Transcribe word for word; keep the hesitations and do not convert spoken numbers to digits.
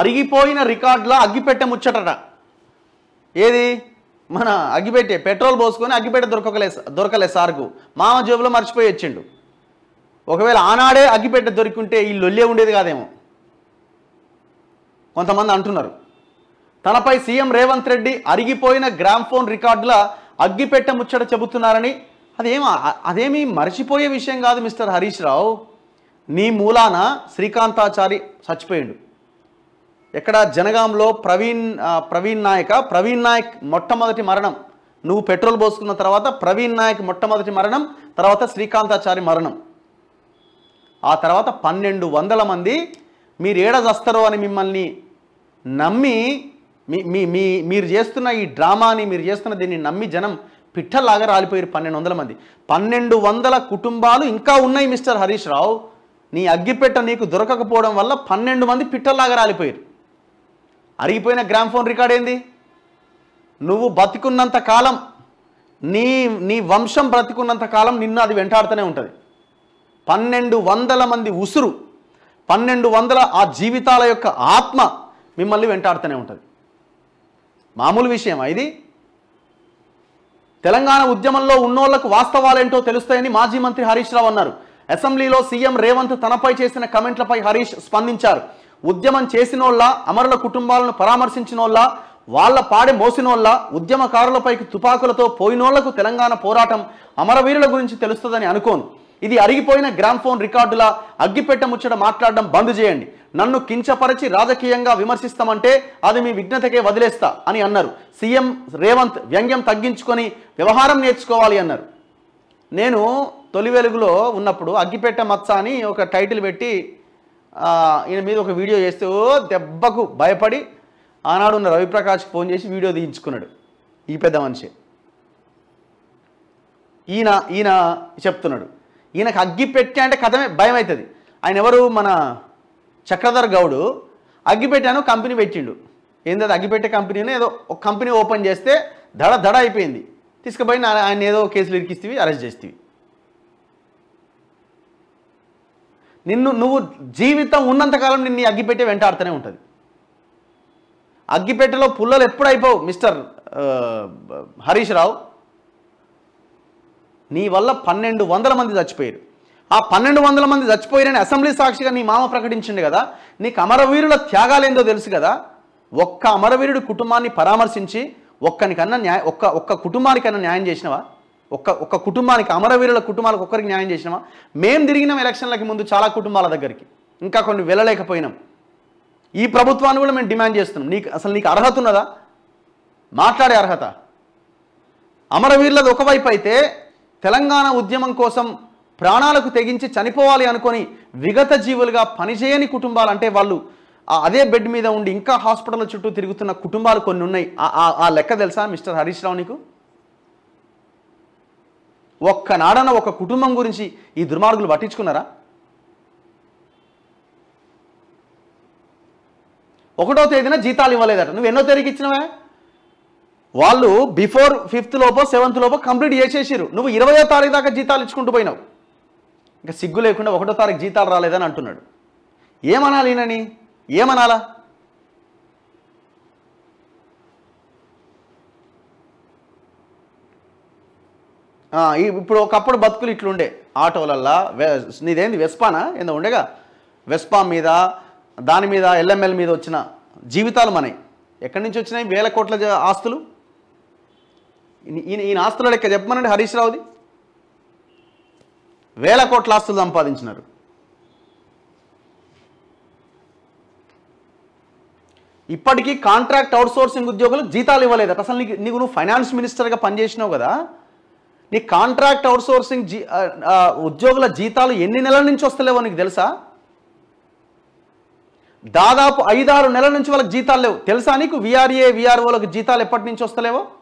అరిగిపోయిన రికార్డులో అగ్గిపెట్టె ముచ్చటట. ఏది మన అగ్గిపెట్టే పెట్రోల్ పోసుకొని అగ్గిపెట్టె దొరకలే దొరకలే సార్కు, మామ జేబులో మర్చిపోయి వచ్చిండు. ఒకవేళ ఆనాడే అగ్గిపెట్టె దొరికింటే ఈ లొల్లే ఉండేది కాదేమో కొంతమంది అంటున్నారు. తనపై సీఎం రేవంత్ రెడ్డి అరిగిపోయిన గ్రామ్ఫోన్ రికార్డుల అగ్గిపెట్టె ముచ్చట చెబుతున్నారని, అదేం అదేమీ మర్చిపోయే విషయం కాదు మిస్టర్ హరీష్ రావు. నీ మూలాన శ్రీకాంతాచారి చచ్చిపోయిండు. ఎక్కడ జనగాంలో ప్రవీణ్ ప్రవీణ్ నాయక ప్రవీణ్ నాయక్ మొట్టమొదటి మరణం, నువ్వు పెట్రోల్ పోసుకున్న తర్వాత ప్రవీణ్ నాయక్ మొట్టమొదటి మరణం, తర్వాత శ్రీకాంతాచారి మరణం, ఆ తర్వాత పన్నెండు వందల మంది మీరు ఏడ చస్తారో అని మిమ్మల్ని నమ్మి మీ మీ మీరు చేస్తున్న ఈ డ్రామాని, మీరు చేస్తున్న దీన్ని నమ్మి జనం పిట్టల్లాగా రాలిపోయారు. పన్నెండు వందల మంది పన్నెండు వందల కుటుంబాలు ఇంకా ఉన్నాయి మిస్టర్ హరీష్ రావు. నీ అగ్గిపెట్ట నీకు దొరకకపోవడం వల్ల పన్నెండు మంది పిట్టల్లాగా రాలిపోయారు. అరిగిపోయిన గ్రామ్ఫోన్ రికార్డ్ ఏంది? నువ్వు బతికున్నంత కాలం, నీ నీ వంశం బ్రతికున్నంత కాలం నిన్ను అది వెంటాడుతూనే ఉంటుంది. పన్నెండు వందల మంది ఉసురు, పన్నెండు వందల ఆ జీవితాల యొక్క ఆత్మ మిమ్మల్ని వెంటాడుతూనే ఉంటుంది. మామూలు విషయమా ఇది? తెలంగాణ ఉద్యమంలో ఉన్నోళ్లకు వాస్తవాలేంటో తెలుస్తాయని మాజీ మంత్రి హరీష్ రావు అన్నారు. అసెంబ్లీలో సీఎం రేవంత్ తనపై చేసిన కమెంట్లపై హరీష్ స్పందించారు. ఉద్యమం చేసినోళ్ళ, అమరుల కుటుంబాలను పరామర్శించినోళ్ళ, వాళ్ళ పాడే మోసినోళ్ళ, ఉద్యమకారులపైకి తుపాకులతో పోయినోళ్లకు తెలంగాణ పోరాటం, అమరవీరుల గురించి తెలుస్తుందని అనుకోను. ఇది అరిగిపోయిన గ్రామ్ఫోన్ రికార్డుల అగ్గిపెట్ట ముచ్చట మాట్లాడడం బంద్ చేయండి. నన్ను కించపరిచి రాజకీయంగా విమర్శిస్తామంటే అది మీ విజ్ఞతకే వదిలేస్తా అని అన్నారు. సీఎం రేవంత్ వ్యంగ్యం తగ్గించుకొని వ్యవహారం నేర్చుకోవాలి అన్నారు. నేను తొలి వెలుగులో ఉన్నప్పుడు అగ్గిపెట్ట మచ్చ అని ఒక టైటిల్ పెట్టి ఈయన మీద ఒక వీడియో చేస్తే దెబ్బకు భయపడి ఆనాడు ఉన్న రవిప్రకాష్కి ఫోన్ చేసి వీడియో తీయించుకున్నాడు ఈ పెద్ద మనిషి. ఈయన ఈయన చెప్తున్నాడు, ఈయనకు అగ్గిపెట్టే అంటే కథమే భయం అవుతుంది. ఆయన ఎవరు? మన చక్రధర్ గౌడు అగ్గిపెట్టాను కంపెనీ పెట్టిండు. ఏంటది అగ్గిపెట్టే కంపెనీని ఏదో ఒక కంపెనీ ఓపెన్ చేస్తే దడ దడ అయిపోయింది. తీసుకుపోయి ఆయన ఏదో కేసులు ఇరికిస్తేవి, అరెస్ట్ చేస్తేవి. నిన్ను నువ్వు జీవితం ఉన్నంతకాలం నిన్ను అగ్గిపెట్టే వెంటాడుతూనే ఉంటుంది. అగ్గిపెట్టెలో పుల్లలు ఎప్పుడు అయిపోవు మిస్టర్ హరీష్ రావు. నీ వల్ల పన్నెండు వందల మంది చచ్చిపోయారు. ఆ పన్నెండు వందల మంది చచ్చిపోయారని అసెంబ్లీ సాక్షిగా నీ మామ ప్రకటించిండు కదా. నీకు అమరవీరుల త్యాగాలు ఏందో తెలుసు కదా. ఒక్క అమరవీరుడి కుటుంబాన్ని పరామర్శించి ఒక్కనికన్నా న్యాయం, ఒక్క ఒక్క కుటుంబానికన్నా న్యాయం చేసినవా? ఒక్క ఒక్క కుటుంబానికి, అమరవీరుల కుటుంబాలకు ఒక్కరికి న్యాయం చేసినామా? మేము తిరిగినాం ఎలక్షన్లకి ముందు చాలా కుటుంబాల దగ్గరికి, ఇంకా కొన్ని వెళ్ళలేకపోయినాం. ఈ ప్రభుత్వాన్ని కూడా మేము డిమాండ్ చేస్తున్నాం. నీకు అసలు నీకు అర్హత ఉన్నదా మాట్లాడే అర్హత? అమరవీరులది ఒకవైపు అయితే, తెలంగాణ ఉద్యమం కోసం ప్రాణాలకు తెగించి చనిపోవాలి అనుకొని విగత జీవులుగా పనిచేయని కుటుంబాలు, అంటే వాళ్ళు అదే బెడ్ మీద ఉండి ఇంకా హాస్పిటల్ చుట్టూ తిరుగుతున్న కుటుంబాలు కొన్ని ఉన్నాయి. ఆ లెక్క తెలుసా మిస్టర్ హరీష్ రావు నీకు? ఒక్కనాడన ఒక కుటుంబం గురించి ఈ దుర్మార్గులు పట్టించుకున్నారా? ఒకటో తేదీన జీతాలు ఇవ్వలేదట. నువ్వు ఎన్నో తేదీకి ఇచ్చినవే? వాళ్ళు బిఫోర్ ఫిఫ్త్ లోపో సెవెంత్ లోపో కంప్లీట్ చేసేసారు. నువ్వు ఇరవయో తారీఖు దాకా జీతాలు ఇచ్చుకుంటూ పోయినావు. ఇంకా సిగ్గు లేకుండా ఒకటో తారీఖు జీతాలు రాలేదని అంటున్నాడు. ఏమనాలి ఈయనని? ఏమనాలా? ఇప్పుడు ఒకప్పుడు బతుకులు ఇట్లుండే ఆటోలల్లా. నీదేంది వెస్పానా ఏందో ఉండేగా, వెస్పా మీద దాని మీద ఎల్ఎంఎల్ మీద వచ్చిన జీవితాలు మనవి. ఎక్కడి నుంచి వచ్చినాయి వేల కోట్ల ఆస్తులు? ఈయన ఈయన ఆస్తుల లెక్క చెప్పమనండి హరీష్ రావుది. వేల కోట్ల ఆస్తులు సంపాదించినారు. ఇప్పటికీ కాంట్రాక్ట్ అవుట్సోర్సింగ్ ఉద్యోగులకు జీతాలు ఇవ్వలేదు. అసలు నీకు నీకు నువ్వు ఫైనాన్స్ మినిస్టర్గా పనిచేసినావు కదా, నీ కాంట్రాక్ట్ అవుట్సోర్సింగ్ జీ ఉద్యోగుల జీతాలు ఎన్ని నెలల నుంచి వస్తలేవో నీకు తెలుసా? దాదాపు ఐదారు నెలల నుంచి వాళ్ళకి జీతాలు లేవు తెలుసా నీకు? విఆర్ఏ విఆర్ఓలకు జీతాలు ఎప్పటి నుంచి వస్తలేవో